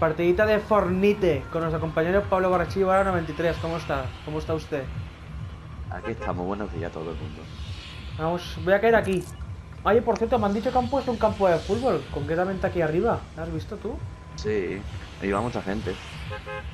Partidita de Fortnite con nuestro compañero Pablo Borrachillo, 93. ¿Cómo está? ¿Cómo está usted? Aquí estamos, buenos días a todo el mundo. Vamos, voy a caer aquí. Oye, por cierto, me han dicho que han puesto un campo de fútbol, concretamente aquí arriba. ¿Lo has visto tú? Sí, ahí va mucha gente.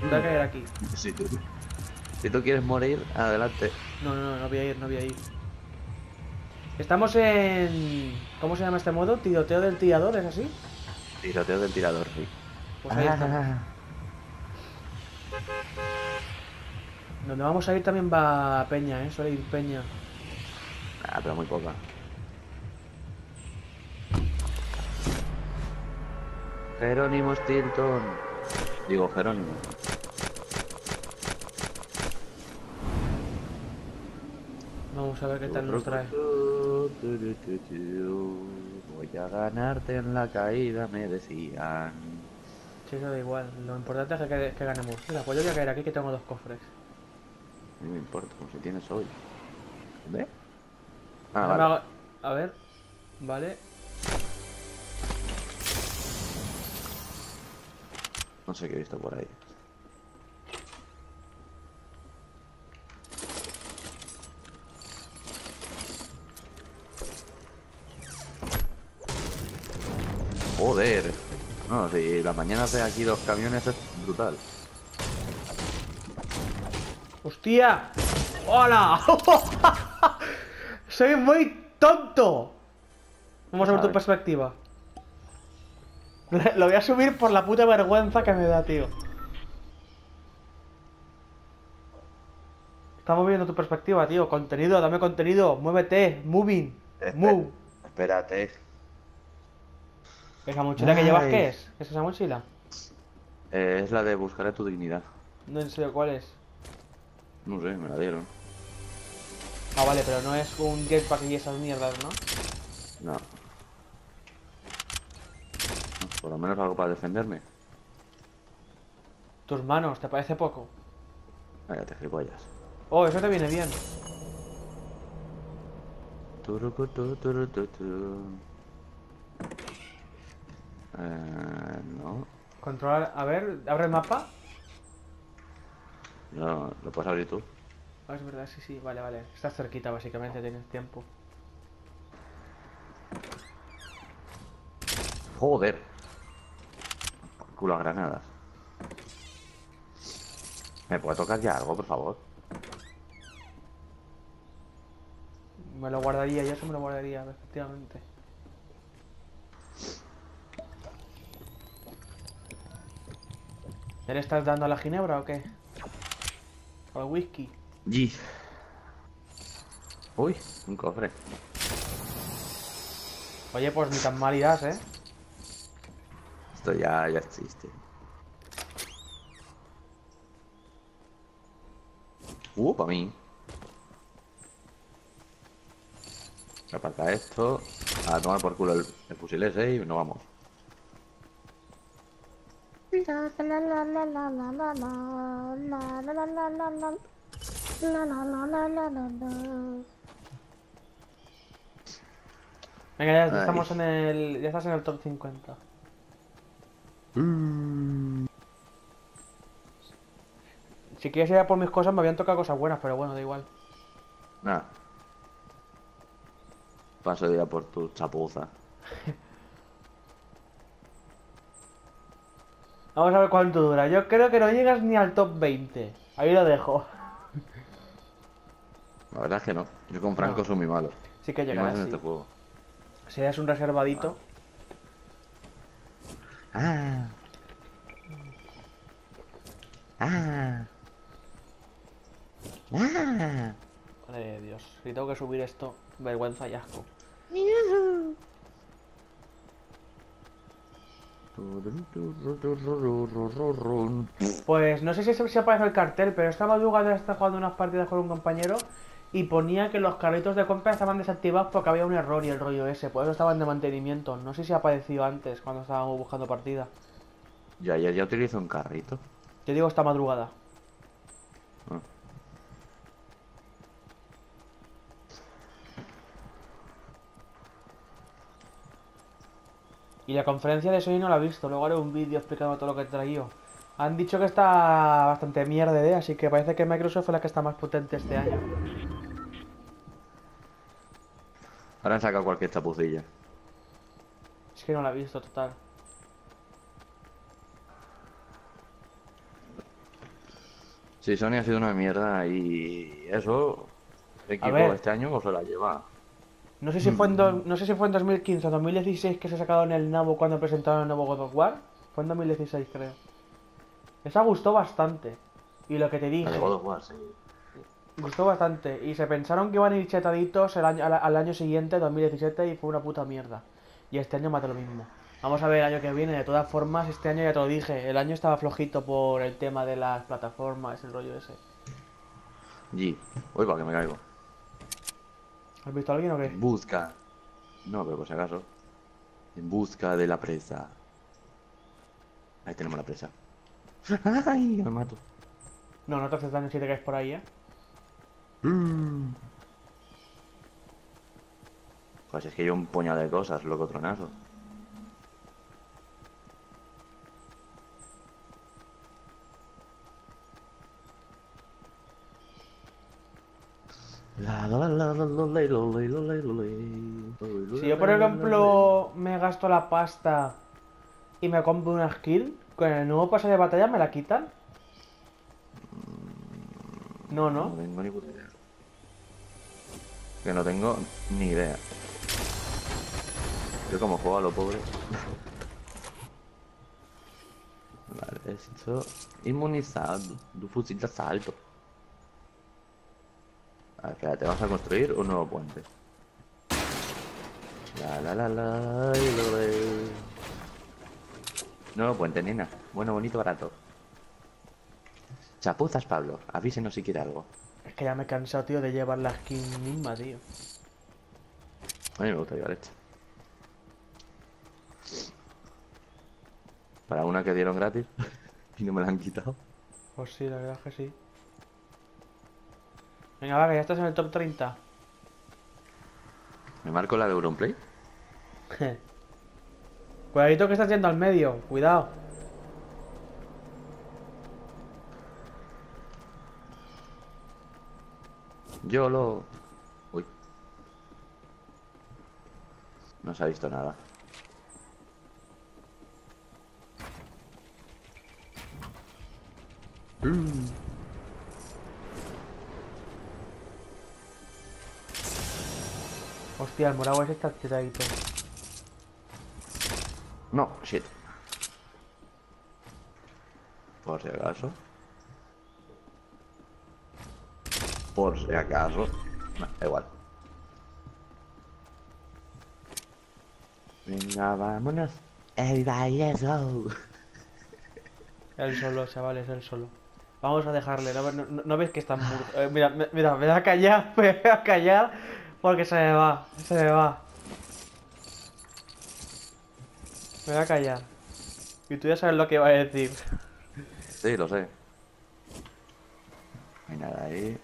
Voy a caer aquí. Si tú quieres morir, adelante. No voy a ir, Estamos en... ¿Cómo se llama este modo? Tiroteo del tirador, ¿es así? Tiroteo del tirador, sí. Pues ahí está. Donde vamos a ir también va peña, suele ir peña. Ah, pero muy poca. Jerónimo Stilton. Digo, Jerónimo. Vamos a ver qué tal nos trae. Voy a ganarte en la caída, me decían. Sí, no da igual, lo importante es que ganemos. Mira, pues yo voy a caer aquí que tengo dos cofres. No me importa, como si tienes hoy. ¿Dónde? Ah, vale. A ver, vale. No sé qué he visto por ahí. Joder. No, si la mañana hace aquí dos camiones es brutal. ¡Hostia! ¡Hola! ¡Soy muy tonto! Vamos a ver tu perspectiva. Lo voy a subir por la puta vergüenza que me da, tío. Estamos viendo tu perspectiva, tío. Contenido, dame contenido. Muévete, moving. Move. Espérate. ¿Esa mochila que llevas qué es? ¿Es esa mochila? Es la de buscar a tu dignidad. No, en serio, ¿cuál es? No sé, me la dieron. Ah, vale, pero no es un jetpack y esas mierdas, ¿no? No. Por lo menos algo para defenderme. Tus manos, ¿te parece poco? Vaya, te gilipollas. Oh, eso te viene bien. No. Controlar, a ver, abre el mapa. No, lo puedes abrir tú. Ah, es verdad, sí, vale. Estás cerquita, básicamente, tienes tiempo. Joder. Por culo a granadas. ¿Me puede tocar ya algo, por favor? Me lo guardaría, ya se me lo guardaría, efectivamente. ¿Ya le estás dando a la ginebra o qué? ¿O al whisky? Uy, un cofre. Oye, pues ni tan mal irás, ¿eh? Esto ya existe. Para mí. Aparta esto. A tomar por culo el fusil ese y nos vamos. Venga, ya estamos en el... Ya estás en el top 50. Si quieres ir a por mis cosas, me habían tocado cosas buenas, pero bueno, da igual. Nada. Paso ya por tu chapuza. Vamos a ver cuánto dura. Yo creo que no llegas ni al top 20. Ahí lo dejo. La verdad es que no. Yo con Franco soy muy malo. Sí que llegarás, sí. En este juego. Si eres un reservadito. Madre de Dios. Si tengo que subir esto, vergüenza y asco. Pues no sé si aparece el cartel, pero esta madrugada estaba jugando unas partidas con un compañero y ponía que los carritos de compra estaban desactivados porque había un error y el rollo ese, por eso estaban de mantenimiento. No sé si ha aparecido antes cuando estábamos buscando partida. Ya utilizo un carrito. Yo digo esta madrugada. Y la conferencia de Sony no la he visto. Luego haré un vídeo explicando todo lo que he traído. Han dicho que está bastante mierda, ¿eh? Así que parece que Microsoft es la que está más potente este año. Ahora han sacado cualquier chapucilla. Es que no la he visto, total. Sí, Sony ha sido una mierda y eso... Equipo este año no se la lleva. No sé si fue en no sé si fue en 2015 o 2016 que se sacaron el nabo cuando presentaron el nuevo God of War. Fue en 2016, creo. Esa gustó bastante. Y lo que te dije... God of War, sí. Gustó bastante. Y se pensaron que iban a ir chetaditos al año siguiente, 2017, y fue una puta mierda. Y este año mata lo mismo. Vamos a ver el año que viene. De todas formas, este año ya te lo dije. El año estaba flojito por el tema de las plataformas, el rollo ese. G. Uy, va, que me caigo. ¿Has visto a alguien o qué? En busca. No, pero por si acaso. En busca de la presa. Ahí tenemos la presa. ¡Ay! Me mato. No, no te haces daño si te caes por ahí, ¿eh? Pues es que yo un puñado de cosas, loco tronazo. Si yo por ejemplo me gasto la pasta y me compro una skill, con el nuevo pase de batalla me la quitan. No, no. No tengo ni puta idea. Que no tengo ni idea. Yo como juego a lo pobre. Vale, esto. Inmunizado. Du fusil de asalto. A ver, espérate, vamos a construir un nuevo puente. Nuevo puente, nena. Bueno, bonito, barato. Chapuzas, Pablo. Avísenos si quiere algo. Es que ya me he cansado, tío, de llevar la skin misma, tío. A mí me gusta llevar esta. Para una que dieron gratis y no me la han quitado. Pues sí, la verdad es que sí. Venga, va, que ya estás en el top 30. ¿Me marco la de Auronplay? Cuidadito que estás yendo al medio, cuidado. Yo lo... Uy. No se ha visto nada. Hostia, el morado ese está tiradito. No, shit. Por si acaso. Por si acaso. No, da igual. Venga, vámonos. El baile solo. El solo, chavales, el solo. Vamos a dejarle. No ves que está muy... mira, me da a callar, me da a callar. Porque se me va, se me va. Me voy a callar. Y tú ya sabes lo que va a decir. Sí, lo sé. No hay nada ahí.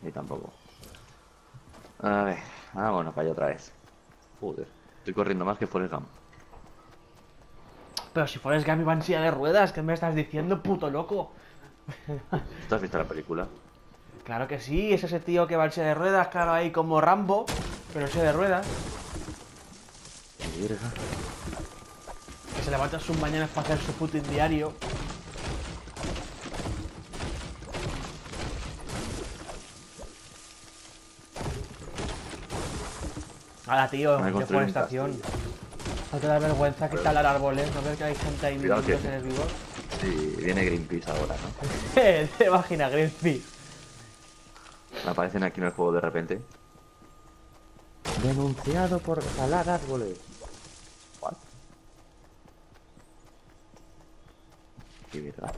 Ni tampoco. A ver, vámonos para allá otra vez. Joder, estoy corriendo más que Forrest Gump. Pero si Forrest Gump iba en silla de ruedas, ¿qué me estás diciendo, puto loco? ¿Tú has visto la película? Claro que sí, es ese tío que va en silla de ruedas, claro, ahí como Rambo, pero en silla de ruedas. Mierda. Se levanta sus mañanas para hacer su putin diario. Ahora, tío, deforestación. No te da vergüenza que talar árboles, no ves que hay gente ahí mirando seres vivos. Sí, viene Greenpeace ahora, ¿no? Te imaginas, Greenpeace. Aparecen aquí en el juego de repente. Denunciado por talar árboles. Qué mierda.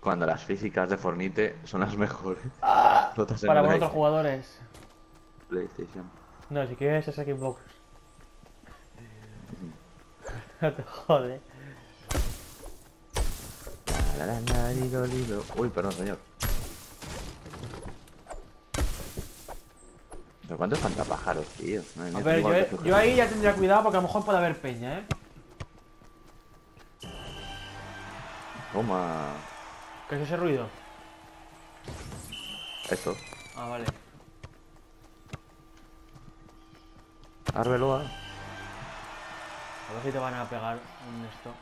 Cuando las físicas de Fortnite son las mejores. Ah, para otros jugadores. PlayStation. No, si quieres es Xbox. No te jode. Uy, perdón, señor. Pero ¿cuántos espantapájaros, tío? Ay, a ver, yo ahí ya tendría cuidado porque a lo mejor puede haber peña, ¿eh? Toma. ¿Qué es ese ruido? Eso. Ah, vale. Arbeloa. A ver si te van a pegar un esto.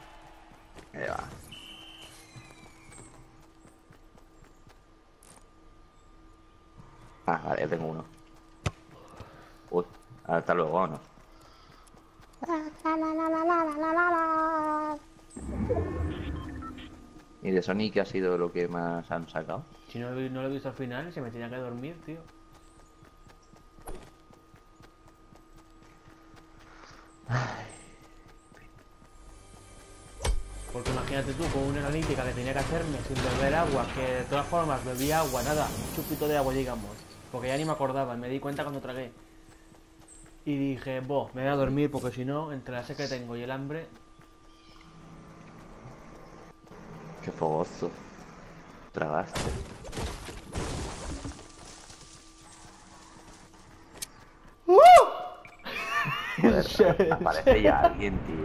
Ahí va. Ah, vale, ya tengo uno. Uy, hasta luego, ¿o no? Y de Sonic ha sido lo que más han sacado. Si no lo he visto al final, se me tenía que dormir, tío. Ay. Porque imagínate tú, con una analítica que tenía que hacerme sin beber agua, que de todas formas bebí agua, nada, un chupito de agua, digamos. Porque ya ni me acordaba, me di cuenta cuando tragué. Y dije, boh, me voy a dormir porque si no, entre la sed que tengo y el hambre... Qué fogoso. Tragaste. Joder, aparece ya alguien, tío.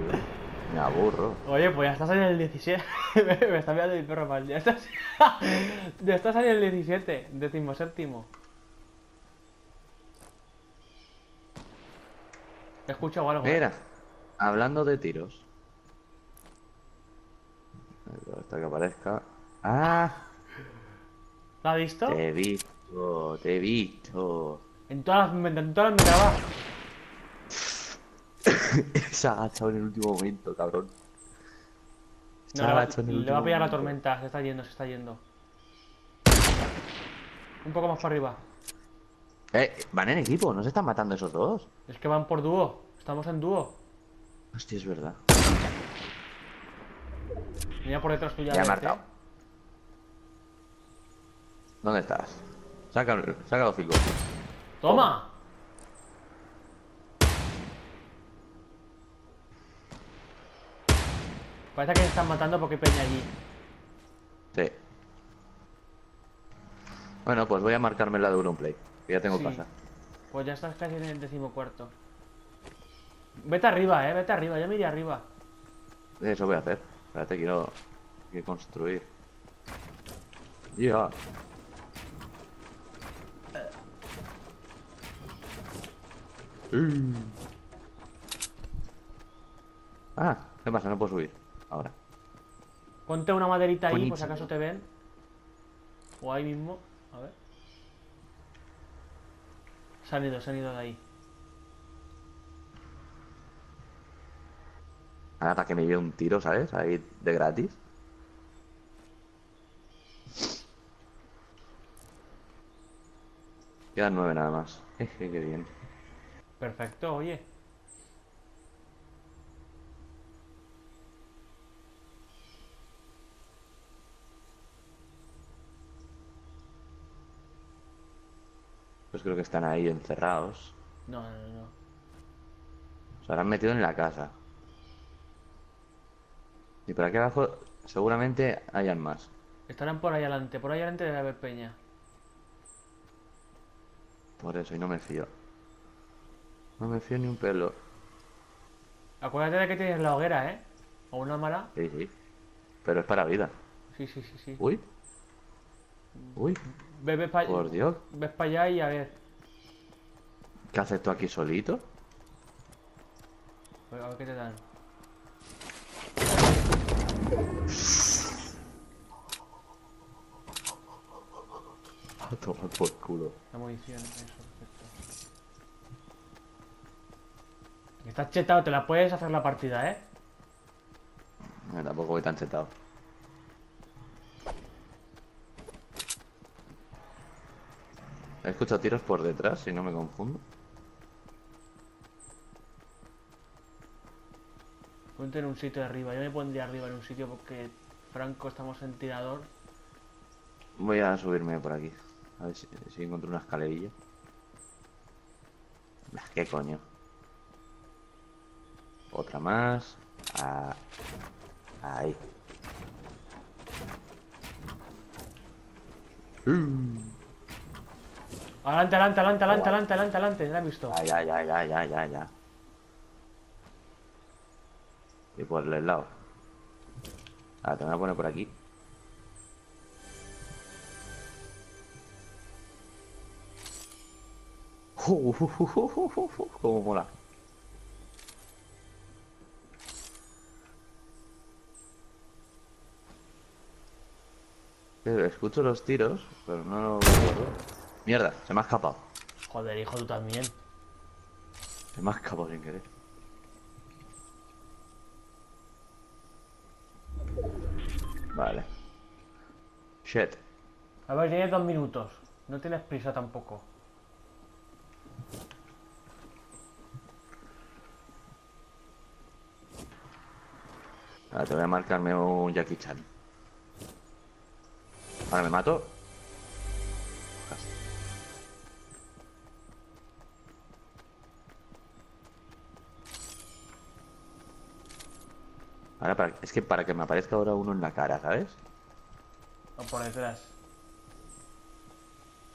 Me aburro. Oye, pues ya estás en el 17. Me está mirando mi perro mal. Ya estás en el 17, 17º. Te escucho algo. Mira, hablando de tiros. Hasta que aparezca. ¡Ah! ¿Lo has visto? Te he visto, te he visto. En todas las miradas. Se ha agachado en el último momento, cabrón. No, le va a pillar la tormenta. Se está yendo. Un poco más para arriba. Van en equipo, ¿no se están matando esos dos? Es que van por dúo. Estamos en dúo. Hostia, es verdad. Mira por detrás tuya. Ya he marcado. ¿Dónde estás? Saca los 5. ¡Toma! Parece que se están matando porque hay peña allí. Sí. Bueno, pues voy a marcarme la de Auronplay. Que ya tengo que pasar. Pues ya estás casi en el 14º. Vete arriba, vete arriba. Yo me iré arriba. Eso voy a hacer. Espérate, quiero construir. Ya. Ah, ¿qué pasa? No puedo subir. Ahora. Ponte una maderita ahí, por si acaso te ven. O ahí mismo. A ver. Se han ido de ahí. Ahora para que me lleve un tiro, ¿sabes? Ahí de gratis. Quedan 9 nada más. Qué bien. Perfecto, oye. Pues creo que están ahí encerrados. No. Se habrán metido en la casa. Y por aquí abajo seguramente hayan más. Estarán por ahí adelante. Por ahí adelante debe haber peña. Por eso, y no me fío. No me fío ni un pelo. Acuérdate de que tienes la hoguera, ¿eh? O una mala. Sí. Pero es para vida. Sí. Uy. Ves para allá. Por Dios. Ves para allá y a ver. ¿Qué haces tú aquí solito? A ver qué te dan. A tomar por culo. La munición, eso, perfecto. Estás chetado, te la puedes hacer la partida, ¿eh? No, tampoco voy tan chetado. He escuchado tiros por detrás, si no me confundo. Ponte en un sitio de arriba. Yo me pondría arriba en un sitio porque, franco, estamos en tirador. Voy a subirme por aquí. A ver si encuentro una escalerilla. ¿Qué coño? Otra más. Ah, ahí. Adelante, adelante, adelante, adelante, adelante, adelante, adelante. Ya he visto. Ya. Y por el lado. Ah, te voy a poner por aquí. Como mola. Escucho los tiros, pero no lo recuerdo. Mierda, se me ha escapado. Joder, hijo, tú también. Se me ha escapado sin querer. Vale. Shit. A ver, tienes 2 minutos. No tienes prisa tampoco. Ahora te voy a marcarme un Jackie Chan. Ahora me mato. Ahora es que para que me aparezca ahora uno en la cara, ¿sabes? O por detrás.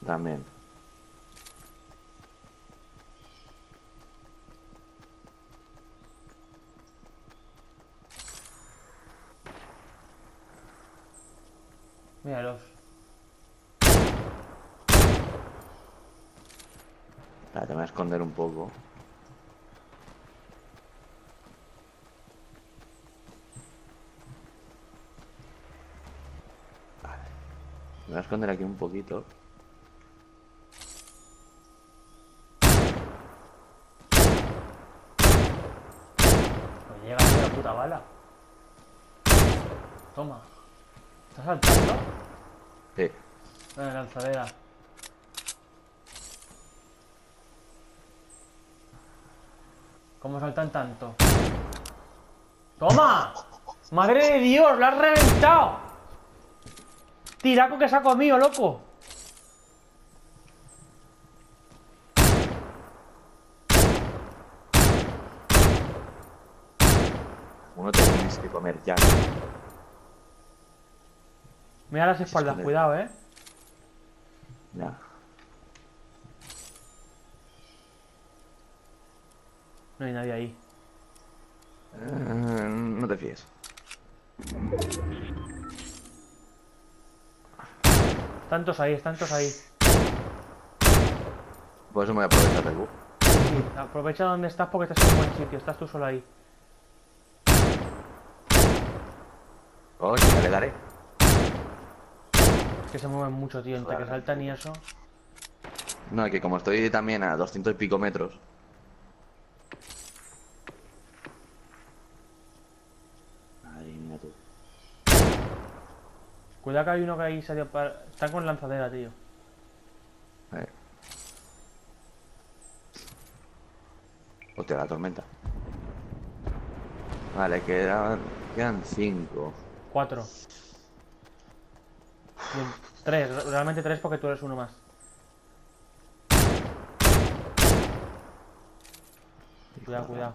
También. Míralos. Ahora te voy a esconder un poco. Me voy a esconder aquí un poquito. Me llega una puta bala. Toma. ¿Estás saltando? Sí. Dale, lanzadera. ¿Cómo saltan tanto? ¡Toma! ¡Madre de Dios! ¡Lo has reventado! ¡Tiraco que se ha comido, loco! Uno te tienes que comer ya. Mira las espaldas, esconder. Cuidado, No. No hay nadie ahí. No te fíes. Tantos ahí, tantos ahí. Por eso me voy a aprovechar del bug. Sí, aprovecha donde estás porque estás en un buen sitio, estás tú solo ahí. Oye, ya le daré. Es que se mueven mucho, tío, entre que saltan y eso. No, es que como estoy también a 200 y pico metros. Cuidado que hay uno que ahí salió para... Está con lanzadera, tío. Hostia, la tormenta. Vale, quedan 5. 4. 3, realmente 3 porque tú eres uno más. Cuidado, cuidado.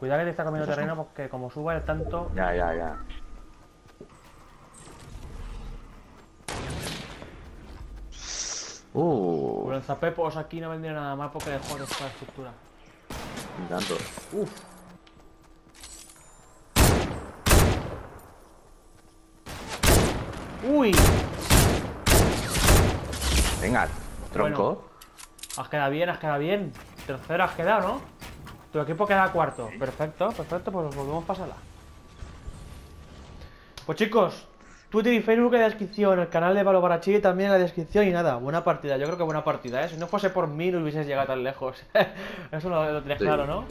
Cuidado que te está comiendo terreno porque como suba el tanto... Ya. Por el zapepos aquí no vendría nada mal porque dejó de esta estructura. Ni tanto. Uff. Uy. Venga, tronco. Bueno, has quedado bien, has quedado bien. Tercero has quedado, ¿no? Tu equipo queda cuarto. ¿Sí? Perfecto, perfecto, pues nos volvemos a pasarla. Pues chicos. Twitter y Facebook en la descripción, el canal de Pablo Borrachillo también en la descripción y nada, buena partida, yo creo que buena partida, ¿eh? Si no fuese por mí no hubieses llegado tan lejos, eso lo tenés claro, ¿no?